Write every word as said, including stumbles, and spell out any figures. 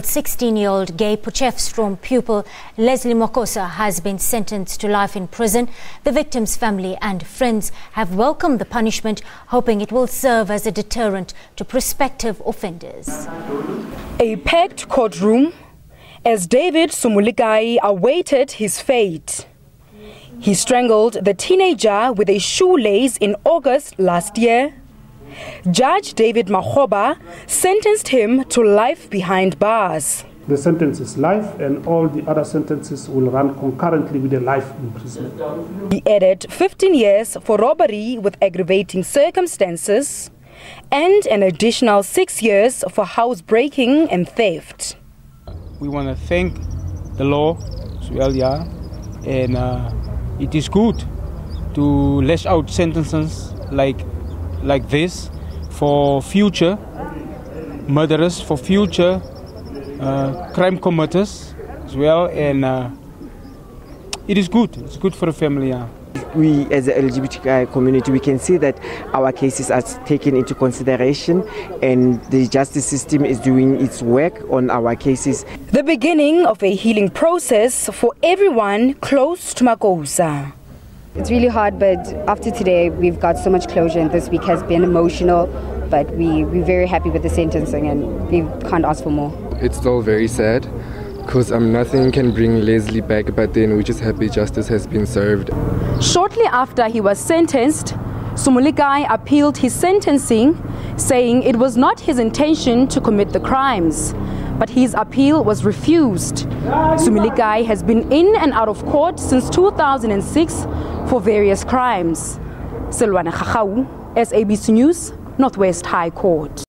sixteen-year-old gay Potchefstroom pupil Lesley Makousa has been sentenced to life in prison. The victim's family and friends have welcomed the punishment, hoping it will serve as a deterrent to prospective offenders. A packed courtroom as David Sumulikai awaited his fate. He strangled the teenager with a shoelace in August last year. Judge David Makhoba sentenced him to life behind bars. The sentence is life, and all the other sentences will run concurrently with a life imprisonment. He added fifteen years for robbery with aggravating circumstances and an additional six years for housebreaking and theft. We want to thank the law as well, yeah, and uh, it is good to lash out sentences like like this for future murderers, for future uh, crime committers as well, and uh, it is good, it's good for the family. Yeah. We as the L G B T I community, we can see that our cases are taken into consideration and the justice system is doing its work on our cases. The beginning of a healing process for everyone close to Makousa. It's really hard, but after today, we've got so much closure, and this week has been emotional, but we, we're very happy with the sentencing, and we can't ask for more. It's still very sad, because um, nothing can bring Lesley back, but then we're just happy justice has been served. Shortly after he was sentenced, Sumulikai appealed his sentencing, saying it was not his intention to commit the crimes. But his appeal was refused. Sumulikai has been in and out of court since two thousand six for various crimes. Silwana Khakhawu, S A B C News, Northwest High Court.